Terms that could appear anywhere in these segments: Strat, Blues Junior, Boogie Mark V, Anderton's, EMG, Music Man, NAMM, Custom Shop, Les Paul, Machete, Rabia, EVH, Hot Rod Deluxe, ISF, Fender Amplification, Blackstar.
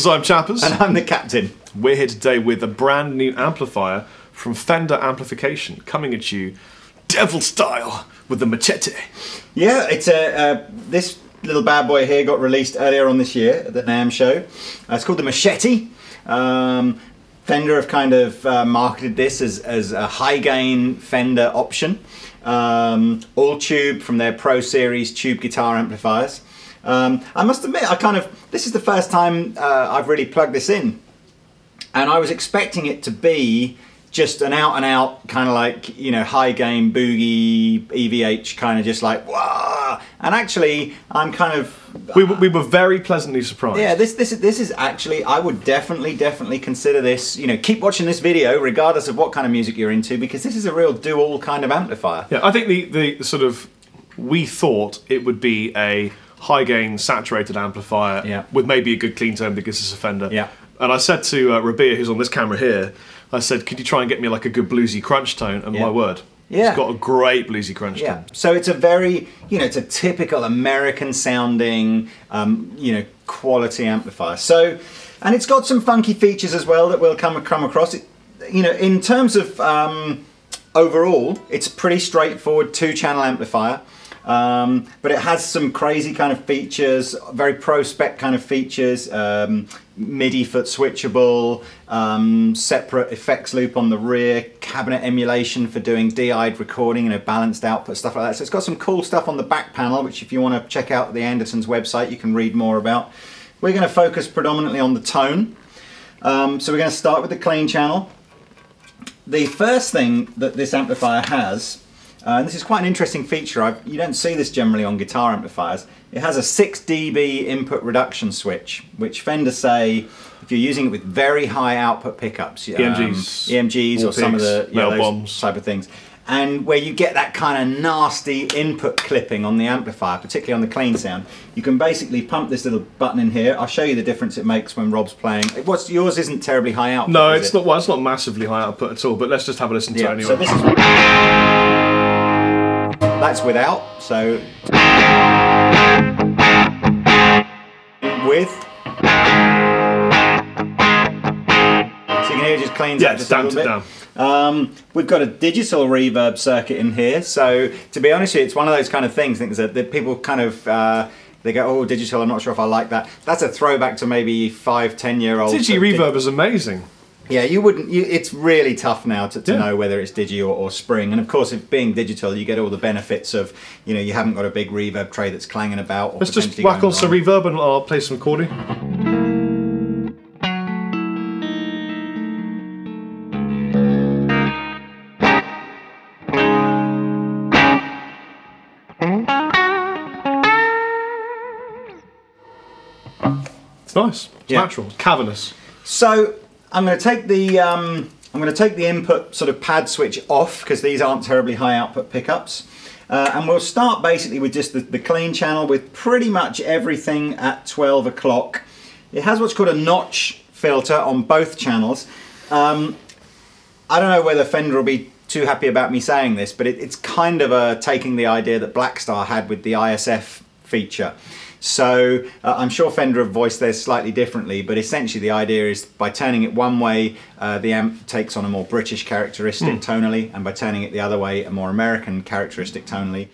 Excited Chappers. And I'm the Captain. We're here today with a brand new amplifier from Fender Amplification, coming at you devil style with the Machete. Yeah, it's this little bad boy here got released earlier on this year at the NAMM show. It's called the Machete. Fender have kind of marketed this as a high gain Fender option. All tube from their Pro Series tube guitar amplifiers. I must admit, this is the first time I've really plugged this in, and I was expecting it to be just an out and out kind of like, you know, high gain boogie EVH kind of just like wow. And actually I'm kind of we were very pleasantly surprised. Yeah, this is actually, I would definitely consider this, you know, keep watching this video regardless of what kind of music you're into, because this is a real do all kind of amplifier. Yeah, I think the sort of, we thought it would be a high gain saturated amplifier, yeah, with maybe a good clean tone because it's a Fender. Yeah. And I said to Rabia, who's on this camera here, I said, could you try and get me like a good bluesy crunch tone? And yeah, my word, yeah, it's got a great bluesy crunch, yeah, tone. So it's a very, you know, it's a typical American sounding, you know, quality amplifier. So, and it's got some funky features as well that we'll come across. It, you know, in terms of overall, it's a pretty straightforward two-channel amplifier. But it has some crazy kind of features, very pro-spec kind of features, MIDI foot switchable, separate effects loop on the rear, cabinet emulation for doing DI'd recording, you know, balanced output, stuff like that. So it's got some cool stuff on the back panel, which if you want to check out the Anderton's website, you can read more about. We're going to focus predominantly on the tone. So we're going to start with the clean channel. The first thing that this amplifier has, and this is quite an interesting feature, you don't see this generally on guitar amplifiers, it has a 6 dB input reduction switch, which Fender say if you're using it with very high output pickups, EMGs or some of the, you know, those type of things, and where you get that kind of nasty input clipping on the amplifier, particularly on the clean sound, you can basically pump this little button in here. I'll show you the difference it makes when Rob's playing. Yours isn't terribly high output. No, it's not. Well, it's not massively high output at all, but let's just have a listen to it anyway. So this is... That's without, so with. So you can hear it just cleans up just a little bit. Down. We've got a digital reverb circuit in here, so to be honest with you, it's one of those kind of things that people kind of, they go, oh, digital, I'm not sure if I like that. That's a throwback to maybe 5-10 year olds. Digi reverb is amazing. Yeah, you wouldn't. It's really tough now to know whether it's digi or spring. And of course, if being digital, you get all the benefits of, you know, you haven't got a big reverb tray that's clanging about. Or let's just whack on some reverb and I'll play some recording. It's nice. It's natural. It's cavernous. So I'm going to take the input sort of pad switch off, because these aren't terribly high output pickups, and we'll start basically with just the clean channel with pretty much everything at 12 o'clock. It has what's called a notch filter on both channels. I don't know whether Fender will be too happy about me saying this, but it's kind of taking the idea that Blackstar had with the ISF feature. So I'm sure Fender have voiced theirs slightly differently, but essentially the idea is by turning it one way, the amp takes on a more British characteristic tonally, and by turning it the other way, a more American characteristic tonally.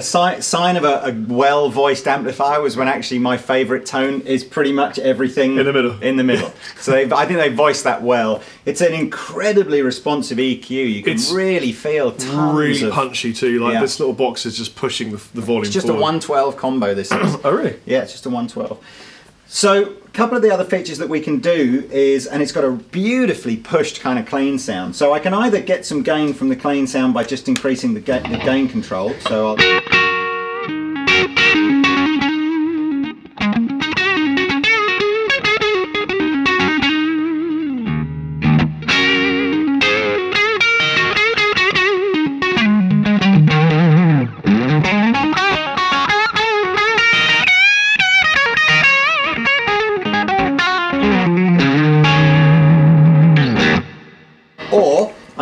a sign of a well-voiced amplifier was when actually my favourite tone is pretty much everything in the middle. In the middle. So I think they voiced that well. It's an incredibly responsive EQ. You can really feel tons of, punchy too. Like this little box is just pushing the volume. It's just forward. A 112 combo. This is. Oh really? Yeah, it's just a 112. So a couple of the other features that we can do is, and it's got a beautifully pushed kind of clean sound. So I can either get some gain from the clean sound by just increasing the gain control. So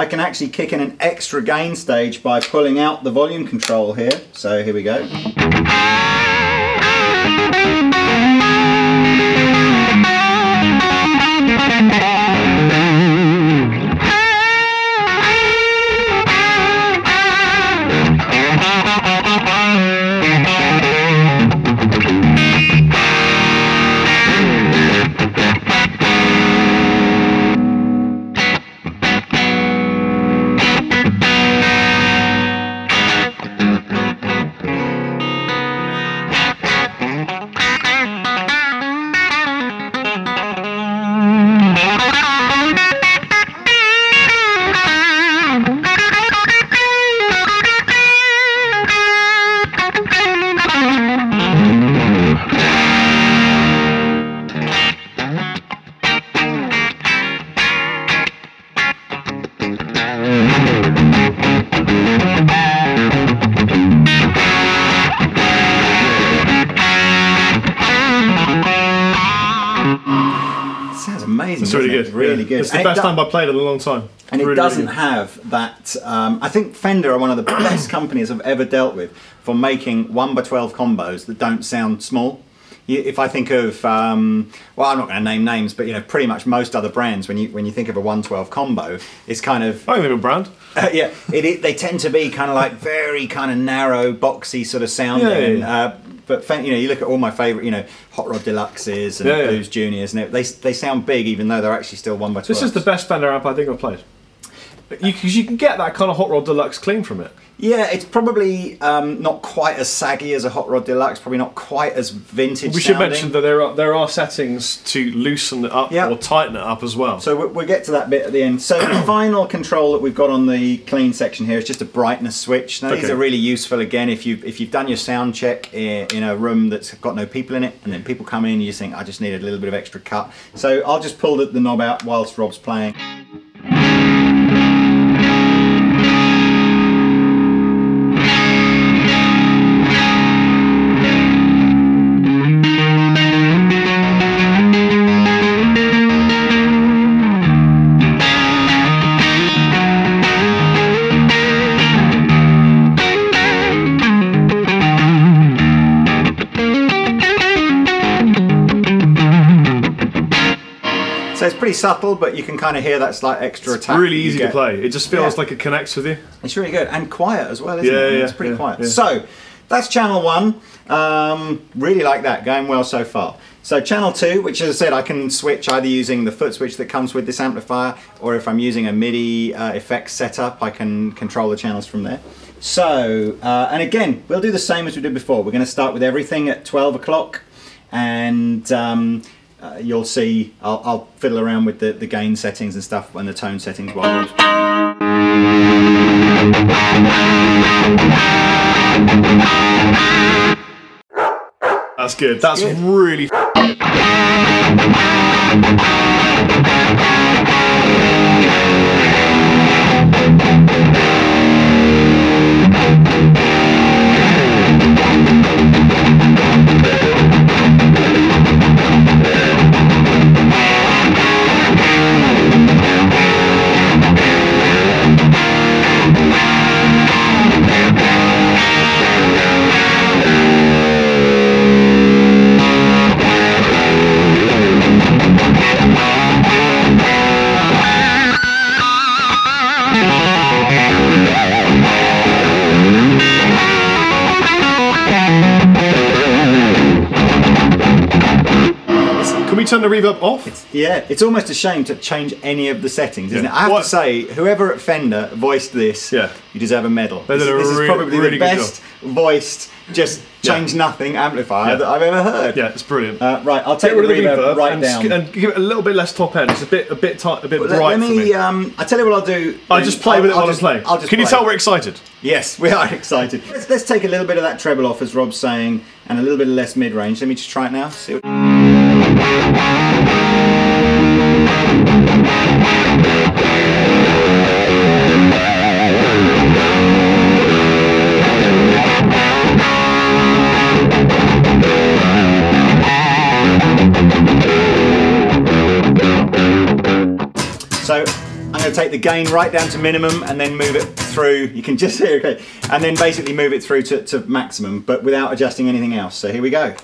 I can actually kick in an extra gain stage by pulling out the volume control here. So here we go. It's really good. It's the best time I've played in a long time. And it doesn't have that. I think Fender are one of the best companies I've ever dealt with for making 1x12 combos that don't sound small. If I think of, well, I'm not going to name names, but you know, pretty much most other brands, when you think of a 1x12 combo, it's kind of. I don't think of a brand. Yeah, they tend to be kind of like very kind of narrow, boxy sort of sounding. But you know, you look at all my favourite, you know, Hot Rod Deluxes and Blues Juniors, and they sound big even though they're actually still 1x12. This is the best Fender amp I think I've played. Because you can get that kind of Hot Rod Deluxe clean from it. Yeah, it's probably not quite as saggy as a Hot Rod Deluxe, probably not quite as vintage We should sounding. Mention that there are settings to loosen it up or tighten it up as well. So we'll get to that bit at the end. So the final control that we've got on the clean section here is just a brightness switch. Now these are really useful again if you've done your sound check in a room that's got no people in it, and then people come in and you just think, I just need a little bit of extra cut. So I'll just pull the knob out whilst Rob's playing. Subtle, but you can kind of hear that slight extra attack. It's really easy to play. It just feels like it connects with you. It's really good and quiet as well, isn't it? Yeah, it's pretty quiet. Yeah. So that's channel one. Really like that, going well so far. So channel two, which as I said, I can switch either using the foot switch that comes with this amplifier, or if I'm using a MIDI effects setup, I can control the channels from there. So, and again, we'll do the same as we did before. We're going to start with everything at 12 o'clock and you'll see, I'll fiddle around with the gain settings and stuff and the tone settings while That's good. That's good. Really turn the reverb off? It's almost a shame to change any of the settings, isn't it? I have to say, whoever at Fender voiced this, you deserve a medal. This is probably really the best voiced, just change nothing amplifier that I've ever heard. Yeah, it's brilliant. Right, I'll take the reverb right down. And give it a little bit less top end. It's a bit bright for me. I'll tell you what I'll do. I'll just play with it while I play. Can you tell we're excited? Yes, we are excited. Let's take a little bit of that treble off, as Rob's saying, and a little bit of less mid-range. Let me just try it now. See what... So I'm going to take the gain right down to minimum and then move it through. You can just hear it, and then basically move it through to maximum, but without adjusting anything else. So here we go.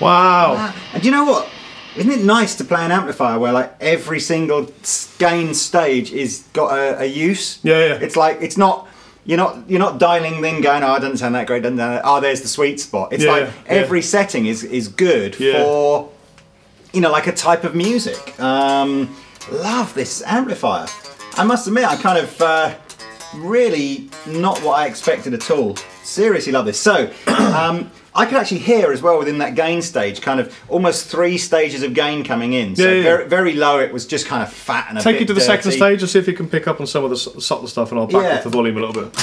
Wow! And you know what? Isn't it nice to play an amplifier where like every single gain stage is got a use? Yeah. It's like you're not dialing then going, oh, it doesn't sound that great, doesn't sound that. Oh, there's the sweet spot. It's like every setting is good for, you know, like a type of music. Love this amplifier. I must admit, I kind of really not what I expected at all. Seriously love this. So I could actually hear as well within that gain stage, kind of almost three stages of gain coming in. So very, very low, it was just kind of fat and a bit dirty. Take it to the second stage and see if you can pick up on some of the subtle stuff, and I'll back up the volume a little bit.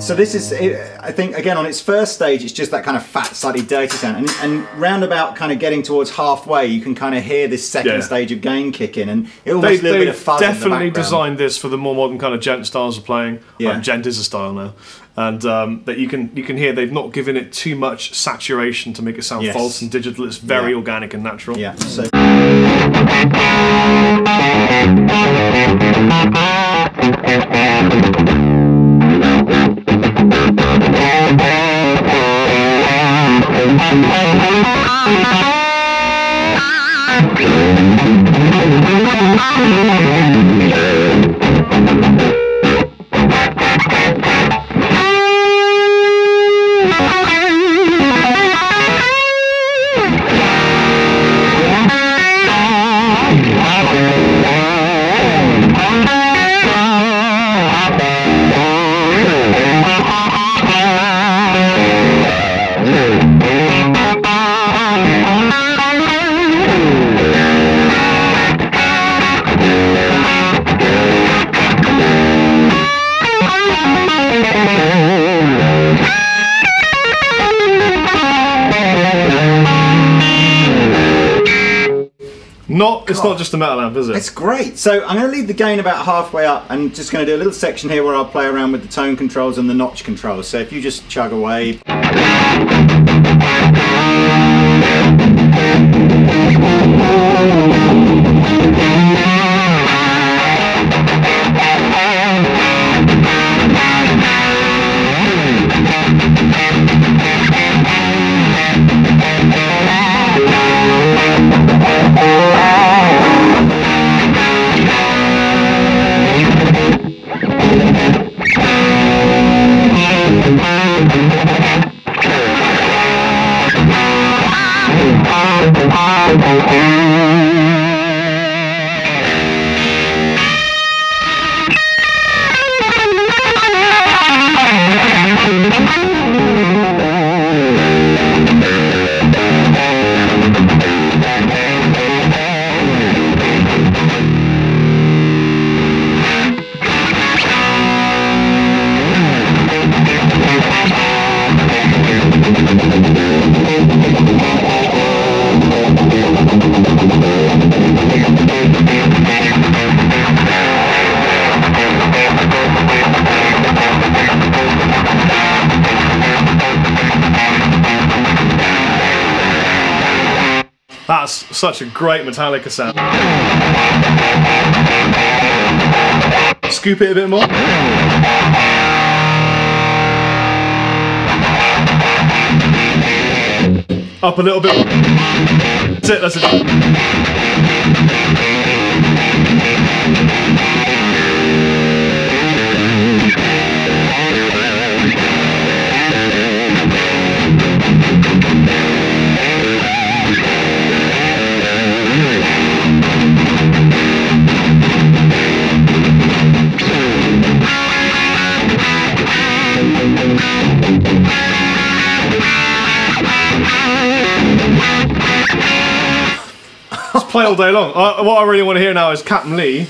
So this is, I think, again, on its first stage, it's just that kind of fat, slightly dirty sound. And round about kind of getting towards halfway, you can kind of hear this second stage of gain kick in, and it almost a little bit of fuzz in the background. They definitely designed this for the more modern kind of gent styles of playing. Like gent is a style now. And that you can hear they've not given it too much saturation to make it sound false and digital. It's very organic and natural. Yeah. So it's not just a metal amp, is it? It's great. So I'm going to leave the gain about halfway up and just going to do a little section here where I'll play around with the tone controls and the notch controls. So if you just chug away. That's such a great Metallica sound. Scoop it a bit more. Up a little bit. That's it, that's it. Play all day long. What I really want to hear now is Captain Lee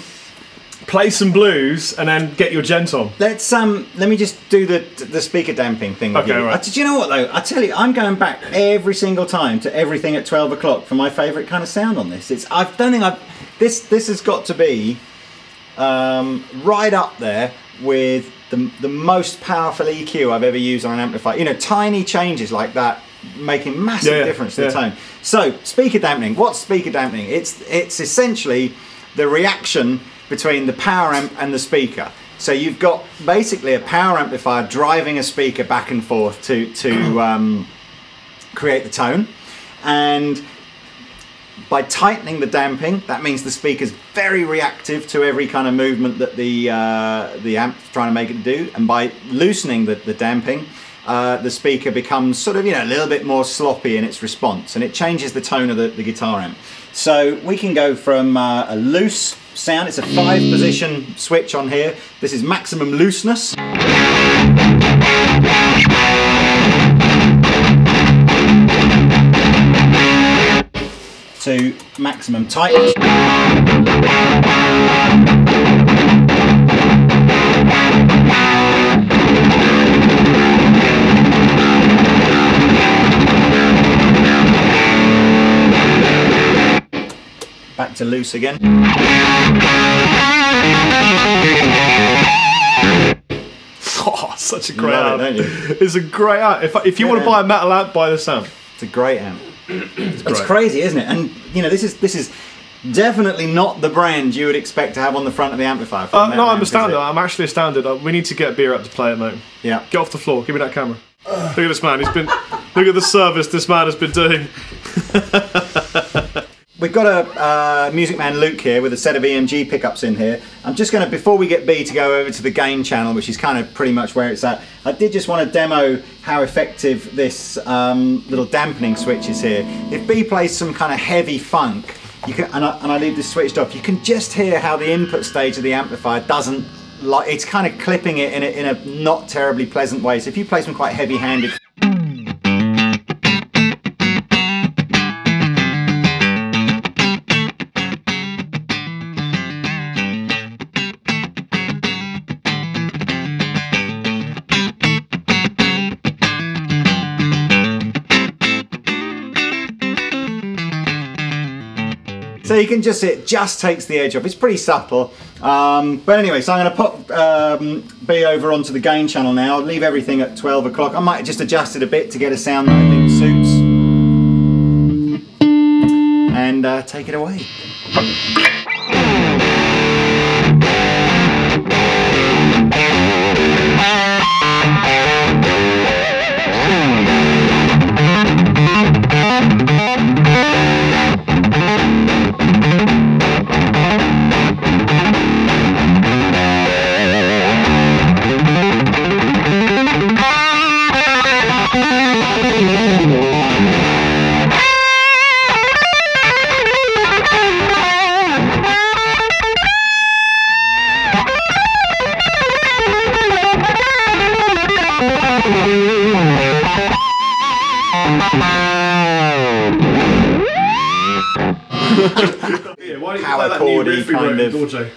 play some blues and then get your gent on. Let's let me just do the speaker damping thing. Okay, right. Do you know what though? I tell you, I'm going back every single time to everything at 12 o'clock for my favourite kind of sound on this. This has got to be right up there with the most powerful EQ I've ever used on an amplifier. You know, tiny changes like that making massive difference to the tone. So speaker dampening. What's speaker dampening? It's essentially the reaction between the power amp and the speaker. So you've got basically a power amplifier driving a speaker back and forth to create the tone, and by tightening the damping, that means the speaker's very reactive to every kind of movement that the amp's trying to make it do, and by loosening the damping, the speaker becomes sort of, you know, a little bit more sloppy in its response, and it changes the tone of the guitar amp. So we can go from a loose sound. It's a 5-position switch on here. This is maximum looseness. To maximum tightness. Back to loose again. Oh, such a great amp. Don't you? It's a great amp. If you want to buy a metal amp, buy this amp. It's a great amp. It's crazy, isn't it? And you know, this is definitely not the brand you would expect to have on the front of the amplifier. No, I'm a standard. I'm actually a standard. We need to get Beer up to play it, mate. Yeah. Get off the floor. Give me that camera. Look at this man. He's been. Look at the service this man has been doing. We've got a Music Man Luke here with a set of EMG pickups in here. I'm just going to, before we get B to go over to the gain channel, which is kind of pretty much where it's at, I did just want to demo how effective this little dampening switch is here. If B plays some kind of heavy funk, you can, and I leave this switched off, you can just hear how the input stage of the amplifier doesn't, like, it's kind of clipping it in a not terribly pleasant way. So if you play some quite heavy-handed, so you can just see it just takes the edge off. It's pretty subtle. But anyway, so I'm going to pop B over onto the gain channel now. I'll leave everything at 12 o'clock. I might just adjust it a bit to get a sound that I think suits. And take it away. Yeah, why don't you play that new riff we wrote in Gordo?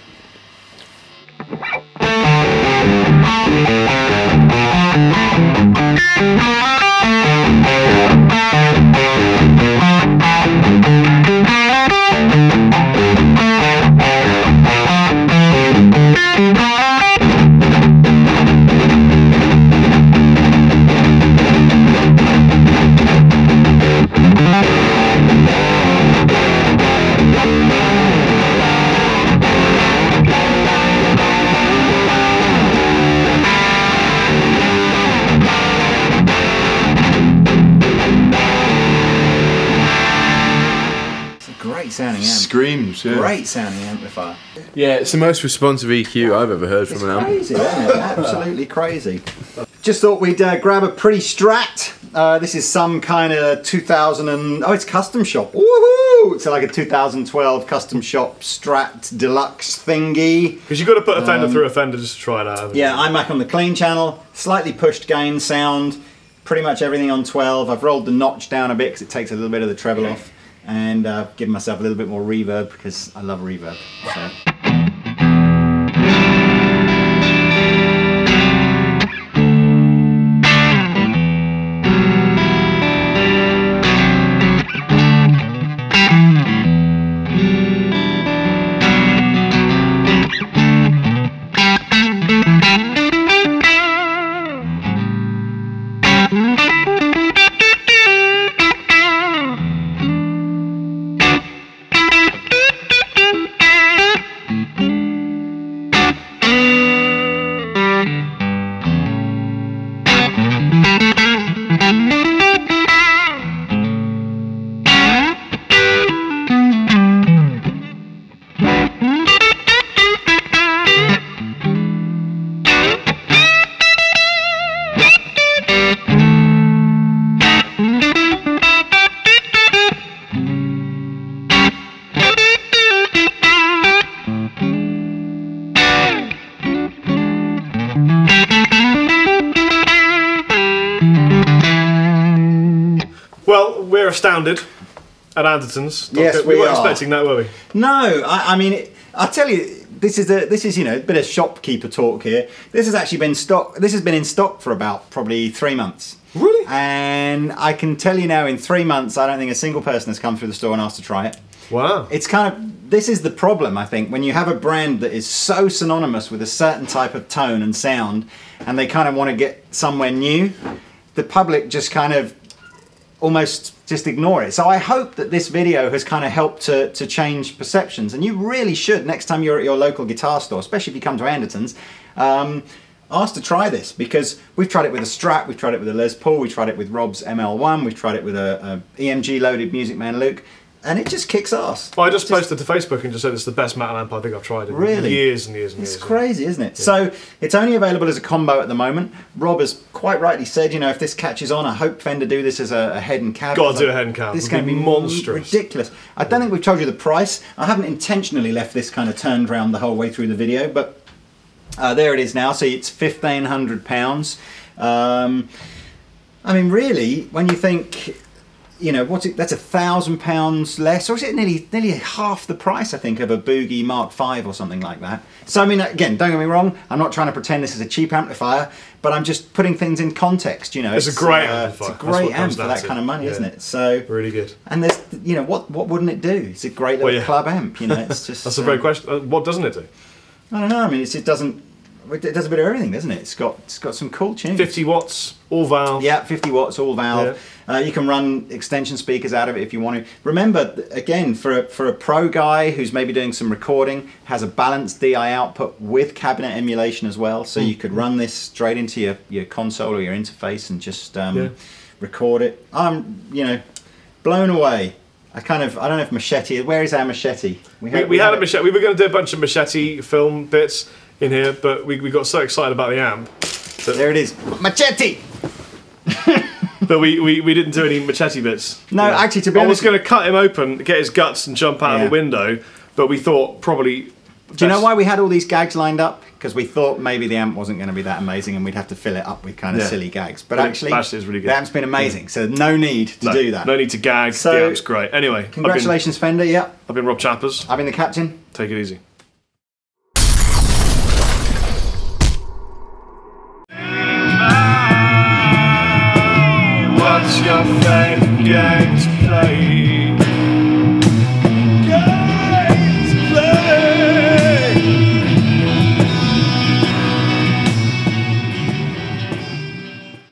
Screams, yeah. Great sounding amplifier. Yeah, it's the most responsive EQ I've ever heard from an amp. It's crazy, isn't it? Absolutely crazy. Just thought we'd grab a pretty Strat. This is some kind of 2000 and... Oh, it's Custom Shop. Woohoo! It's like a 2012 Custom Shop Strat Deluxe thingy. Because you've got to put a Fender through a Fender just to try it out. Yeah, I'm back on the clean channel. Slightly pushed gain sound. Pretty much everything on 12. I've rolled the notch down a bit because it takes a little bit of the treble off. And I've given myself a little bit more reverb because I love reverb. So. We're astounded at Anderton's. Yes, we weren't expecting that, were we? No, I mean, I tell you, this is you know, a bit of shopkeeper talk here. This has actually been stock. This has been in stock for about probably 3 months. Really? And I can tell you now, in 3 months, I don't think a single person has come through the store and asked to try it. Wow. It's kind of, this is the problem, I think, when you have a brand that is so synonymous with a certain type of tone and sound, and they kind of want to get somewhere new. The public just kind of almost just ignore it. So I hope that this video has kind of helped to change perceptions, and you really should, next time you're at your local guitar store, especially if you come to Anderton's, ask to try this, because we've tried it with a Strat, we've tried it with a Les Paul, we tried it with Rob's ML1, we've tried it with a EMG loaded Music Man Luke, and it just kicks ass. Well, I just posted to Facebook and just said it's the best metal amp I think I've tried in years and years and years. It's crazy, isn't it? Yeah. So it's only available as a combo at the moment. Rob has quite rightly said, you know, if this catches on, I hope Fender do this as a head and cab. Got to do a head and cab. This is going to be monstrous, ridiculous. I don't think we've told you the price. I haven't intentionally left this kind of turned round the whole way through the video, but there it is now. So it's £1,500. I mean, really, when you think, you know, what's it, that's £1,000 less, or is it nearly half the price, I think, of a Boogie Mark V or something like that. So, I mean, again, don't get me wrong, I'm not trying to pretend this is a cheap amplifier, but I'm just putting things in context, you know. It's a great amplifier. It's a great amp for that kind of money, isn't it? So really good. And there's, you know, what wouldn't it do? It's a great little club amp, you know, it's just... That's a great question. What doesn't it do? I don't know, I mean, it doesn't... It does a bit of everything, doesn't it? It's got some cool tunes. 50 watts, all valve. Yeah, 50 watts, all valve. Yeah. You can run extension speakers out of it if you want to. Remember, again, for a pro guy who's maybe doing some recording, has a balanced DI output with cabinet emulation as well, so you could run this straight into your console or your interface and just record it. I'm, you know, blown away. I don't know if Machete, where is our Machete? We had a Machete, we were going to do a bunch of Machete film bits in here, but we got so excited about the amp. There it is, Machete! But we didn't do any Machete bits. No, actually, to be honest, I was going to cut him open, get his guts and jump out of the window, but we thought probably... Do you know why we had all these gags lined up? because we thought maybe the amp wasn't going to be that amazing and we'd have to fill it up with kind of silly gags. But actually, really good. The amp's been amazing, so no need to do that. No need to gag, so the amp's great. Anyway, congratulations Fender, I've been Rob Chappers. I've been the Captain. Take it easy. What's your favourite game to play?